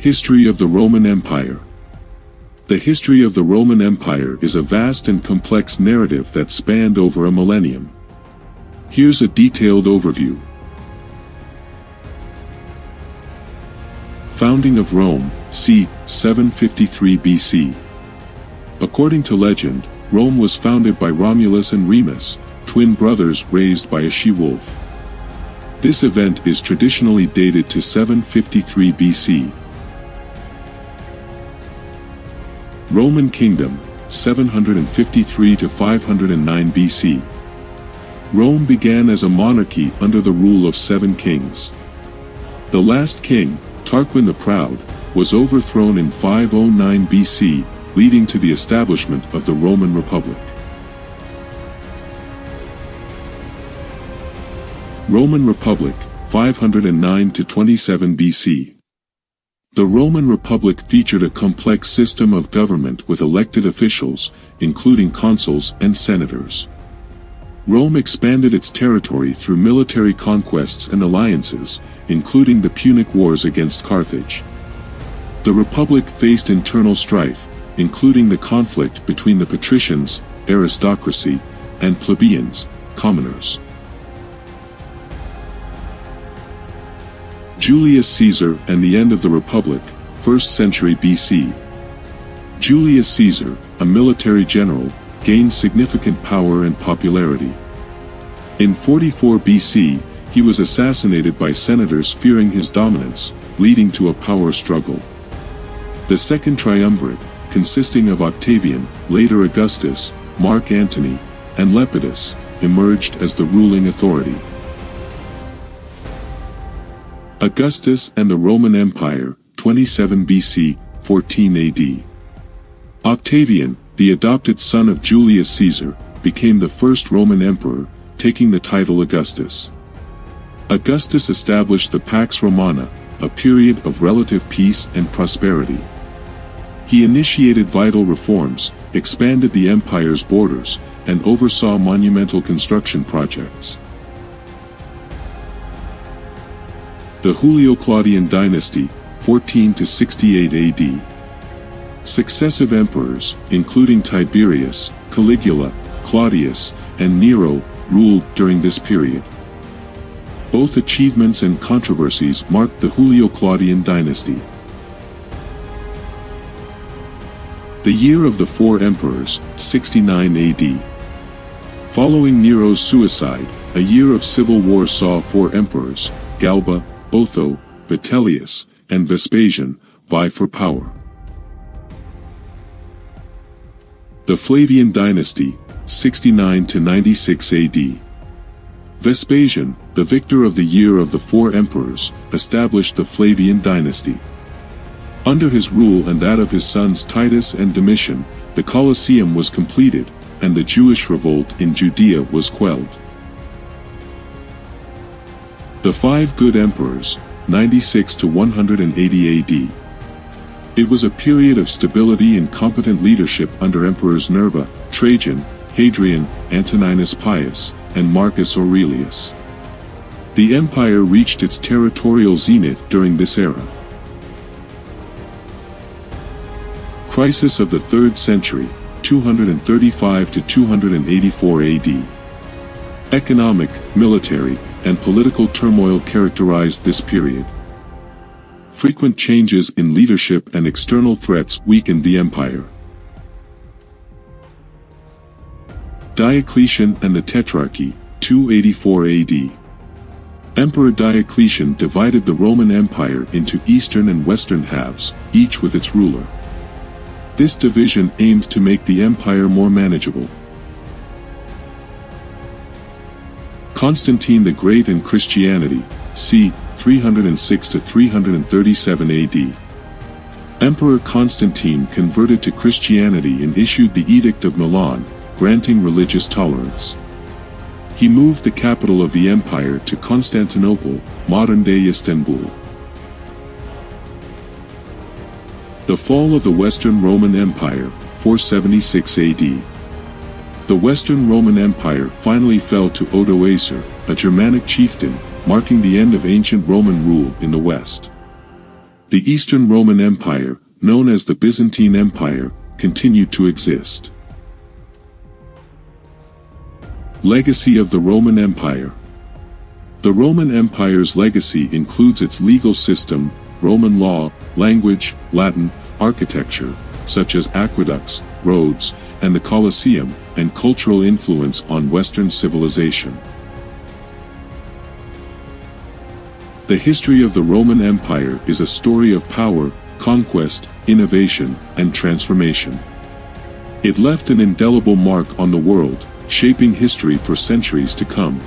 History of the Roman Empire. The history of the Roman Empire is a vast and complex narrative that spanned over a millennium. Here's a detailed overview. Founding of Rome, c. 753 BC. According to legend, Rome was founded by Romulus and Remus, twin brothers raised by a she-wolf. This event is traditionally dated to 753 BC. Roman Kingdom, 753 to 509 BC. Rome began as a monarchy under the rule of 7 kings. The last king, Tarquin the Proud, was overthrown in 509 BC, leading to the establishment of the Roman Republic. Roman Republic, 509 to 27 BC. The Roman Republic featured a complex system of government with elected officials, including consuls and senators. Rome expanded its territory through military conquests and alliances, including the Punic Wars against Carthage. The Republic faced internal strife, including the conflict between the patricians, aristocracy, and plebeians, commoners. Julius Caesar and the end of the Republic, 1st century BC. Julius Caesar, a military general, gained significant power and popularity. In 44 BC, he was assassinated by senators fearing his dominance, leading to a power struggle. The Second Triumvirate, consisting of Octavian, later Augustus, Mark Antony, and Lepidus, emerged as the ruling authority. Augustus and the Roman Empire, 27 BC, 14 AD. Octavian, the adopted son of Julius Caesar, became the first Roman emperor, taking the title Augustus. Augustus established the Pax Romana, a period of relative peace and prosperity. He initiated vital reforms, expanded the empire's borders, and oversaw monumental construction projects. The Julio-Claudian dynasty, 14 to 68 AD. Successive emperors, including Tiberius, Caligula, Claudius, and Nero, ruled during this period. Both achievements and controversies marked the Julio-Claudian dynasty. The Year of the Four Emperors, 69 AD. Following Nero's suicide, a year of civil war saw four emperors, Galba, Otho, Vitellius, and Vespasian, vie for power. The Flavian dynasty, 69 to 96 AD. Vespasian, the victor of the Year of the Four Emperors, established the Flavian dynasty. Under his rule and that of his sons Titus and Domitian, the Colosseum was completed, and the Jewish revolt in Judea was quelled. The Five Good Emperors, 96 to 180 AD. It was a period of stability and competent leadership under Emperors Nerva, Trajan, Hadrian, Antoninus Pius, and Marcus Aurelius. The empire reached its territorial zenith during this era. Crisis of the 3rd century, 235 to 284 AD. Economic, military, and political turmoil characterized this period. Frequent changes in leadership and external threats weakened the empire. Diocletian and the Tetrarchy, 284 AD. Emperor Diocletian divided the Roman Empire into eastern and western halves, each with its ruler. This division aimed to make the empire more manageable. Constantine the Great and Christianity, c. 306 to 337 AD. Emperor Constantine converted to Christianity and issued the Edict of Milan, granting religious tolerance. He moved the capital of the empire to Constantinople, modern-day Istanbul. The fall of the Western Roman Empire, 476 AD. The Western Roman Empire finally fell to Odoacer, a Germanic chieftain, marking the end of ancient Roman rule in the West. The Eastern Roman Empire, known as the Byzantine Empire, continued to exist. Legacy of the Roman Empire. The Roman Empire's legacy includes its legal system, Roman law, language, Latin, architecture, such as aqueducts, roads, and the Colosseum, and cultural influence on Western civilization. The history of the Roman Empire is a story of power, conquest, innovation, and transformation. It left an indelible mark on the world, shaping history for centuries to come.